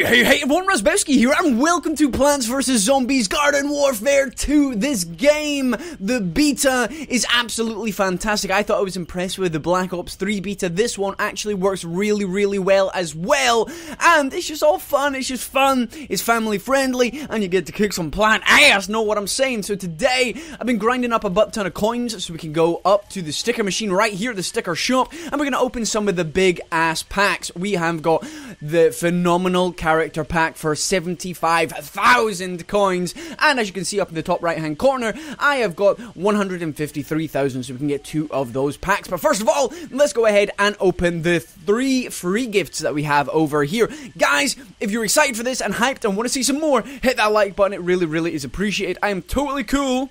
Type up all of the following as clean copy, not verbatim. Hey, everyone, Razzbowski here, and welcome to Plants vs. Zombies Garden Warfare 2. This game, the beta, is absolutely fantastic. I thought I was impressed with the Black Ops 3 beta. This one actually works really, really well as well, and it's just all fun. It's just fun, it's family-friendly, and you get to kick some plant ass, know what I'm saying. So today, I've been grinding up a butt-ton of coins so we can go up to the sticker machine right here, the sticker shop, and we're going to open some of the big-ass packs. We have got the Phenomenal Character Pack for 75,000 coins, and as you can see up in the top right hand corner, I have got 153,000, so we can get two of those packs. But first of all, let's go ahead and open the three free gifts that we have over here. Guys, if you're excited for this and hyped and want to see some more, hit that like button. It really, really is appreciated. I am totally cool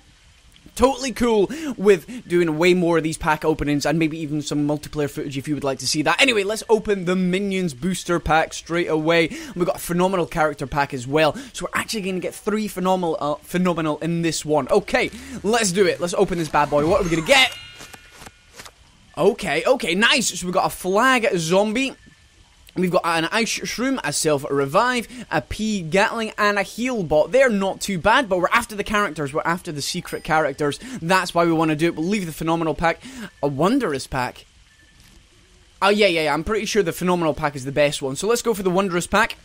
with doing way more of these pack openings, and maybe even some multiplayer footage if you would like to see that. Anyway, let's open the Minions Booster Pack straight away. We've got a Phenomenal Character Pack as well, so we're actually going to get three phenomenal in this one. Okay, let's do it. Let's open this bad boy. What are we going to get? Okay, nice. So we've got a Flag Zombie. We've got an Ice Shroom, a Self-Revive, a Pea Gatling, and a Heal Bot. They're not too bad, but we're after the characters. We're after the secret characters. That's why we want to do it. We'll leave the Phenomenal Pack. A Wondrous Pack. Oh, yeah. I'm pretty sure the Phenomenal Pack is the best one. So let's go for the Wondrous Pack.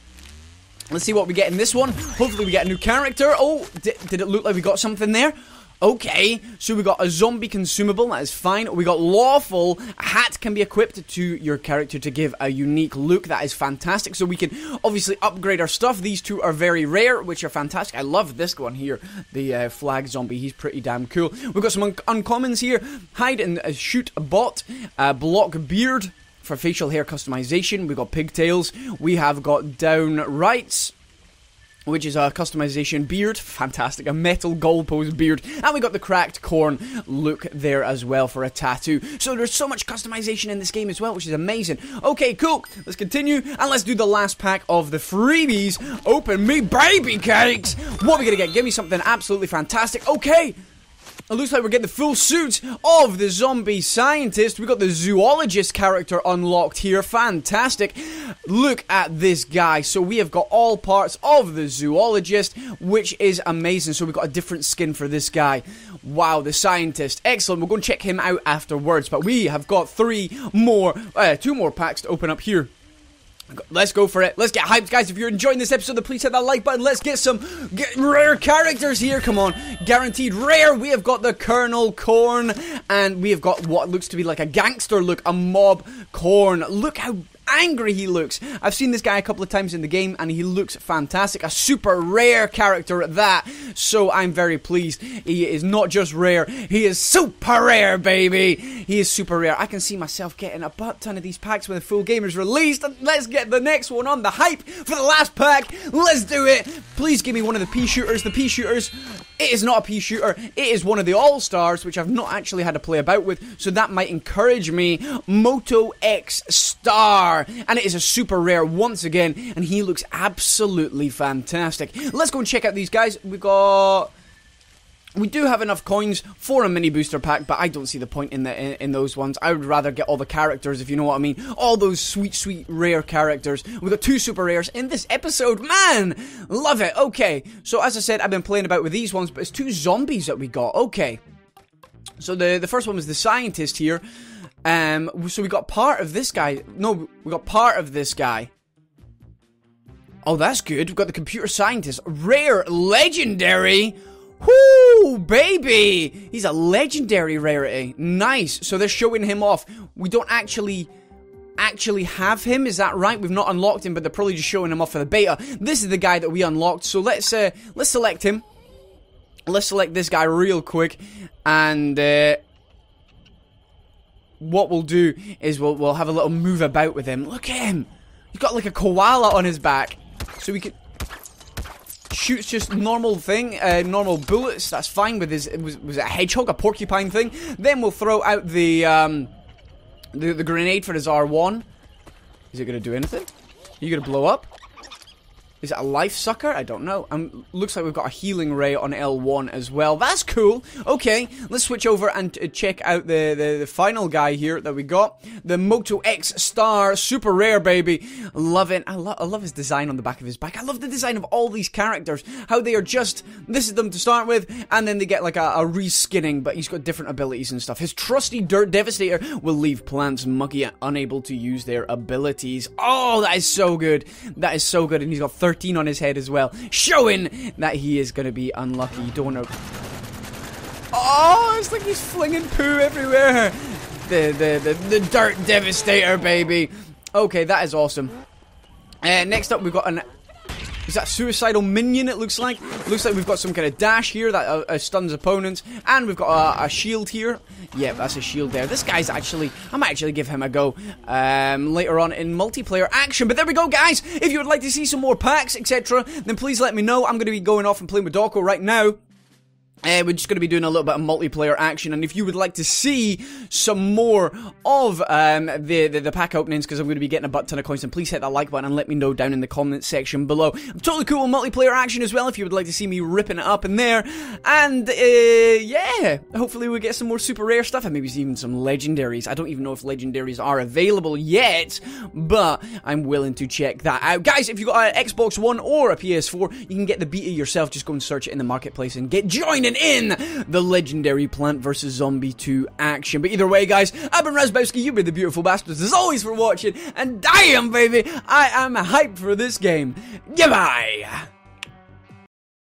Let's see what we get in this one. Hopefully we get a new character. Oh, did it look like we got something there? Okay, so we got a zombie consumable, that is fine. We got lawful, a hat can be equipped to your character to give a unique look, that is fantastic. So we can obviously upgrade our stuff. These two are very rare, which are fantastic. I love this one here, the Flag Zombie, he's pretty damn cool. We've got some uncommons here, hide and shoot a bot, block beard for facial hair customization. We've got pigtails, we have got down rights, which is a customization beard, fantastic, a metal goalpost beard, and we got the cracked corn look there as well for a tattoo. So there's so much customization in this game as well, which is amazing. Okay, cool, let's continue, and let's do the last pack of the freebies. Open me baby cakes! What are we gonna get? Give me something absolutely fantastic. Okay! It looks like we're getting the full suit of the zombie scientist. We got the zoologist character unlocked here. Fantastic. Look at this guy. So we have got all parts of the zoologist, which is amazing. So we've got a different skin for this guy. Wow, the scientist. Excellent. We'll go and check him out afterwards. But we have got two more packs to open up here. Let's go for it. Let's get hyped, guys. If you're enjoying this episode, then please hit that like button. Let's get some rare characters here. Come on. Guaranteed rare. We have got the Colonel Corn, and we have got what looks to be like a gangster look, a mob corn. Look how angry he looks. I've seen this guy a couple of times in the game, and he looks fantastic. A super rare character at that, so I'm very pleased. He is not just rare, he is super rare, baby. He is super rare. I can see myself getting a butt ton of these packs when the full game is released. Let's get the next one on the hype for the last pack. Let's do it. Please give me one of the Pea Shooters. The Pea Shooters, it is not a Pea Shooter. It is one of the All-Stars, which I've not actually had to play about with, so that might encourage me. Moto X Star. And it is a super rare once again, and he looks absolutely fantastic. Let's go and check out these guys. We do have enough coins for a mini booster pack, but I don't see the point in those ones. I would rather get all the characters, if you know what I mean. All those sweet, sweet rare characters. We got two super rares in this episode. Man, love it. Okay, so as I said, I've been playing about with these ones, but it's two zombies that we got. Okay, so the first one was the scientist here. So we got part of this guy. No, we got part of this guy. Oh, that's good. We've got the computer scientist. Rare, legendary. Whoo, baby. He's a legendary rarity. Nice. So they're showing him off. We don't actually have him. Is that right? We've not unlocked him, but they're probably just showing him off for the beta. This is the guy that we unlocked. So let's select him. Let's select this guy real quick. And, what we'll do is we'll have a little move about with him. Look at him. He's got like a koala on his back. So we could shoots just normal bullets. That's fine with his was it a hedgehog, a porcupine thing. Then we'll throw out the grenade for his R1. Is it gonna do anything? Are you gonna blow up? Is it a life sucker? I don't know. Looks like we've got a healing ray on L1 as well. That's cool. Okay, let's switch over and check out the final guy here that we got. The Moto X Star. Super rare, baby. Love it. I love his design on the back of his back. I love the design of all these characters. How they are just... This is them to start with, and then they get like a reskinning, but he's got different abilities and stuff. His trusty Dirt Devastator will leave plants muggy and unable to use their abilities. Oh, that is so good. That is so good, and he's got 13 on his head as well, showing that he is going to be unlucky. You don't know. Oh, it's like he's flinging poo everywhere. The Dirt Devastator, baby. Okay, that is awesome. Next up, we've got an... Is that suicidal minion, it looks like? Looks like we've got some kind of dash here that stuns opponents. And we've got a shield here. Yeah, that's a shield there. This guy's actually... I might actually give him a go later on in multiplayer action. But there we go, guys. If you would like to see some more packs, etc., then please let me know. I'm going to be going off and playing with Darko right now. We're just going to be doing a little bit of multiplayer action, and if you would like to see some more of the pack openings, because I'm going to be getting a butt ton of coins, then please hit that like button and let me know down in the comments section below. I'm totally cool with multiplayer action as well, if you would like to see me ripping it up in there. And yeah, hopefully we'll get some more super rare stuff, and maybe even some legendaries. I don't even know if legendaries are available yet, but I'm willing to check that out. Guys, if you've got an Xbox One or a PS4, you can get the beta yourself. Just go and search it in the marketplace and get joining in the legendary Plant vs. Zombie 2 action. But either way, guys, I've been Razzbowski, you've been the beautiful bastards, as always, for watching, and damn, baby, I am hyped for this game. Goodbye!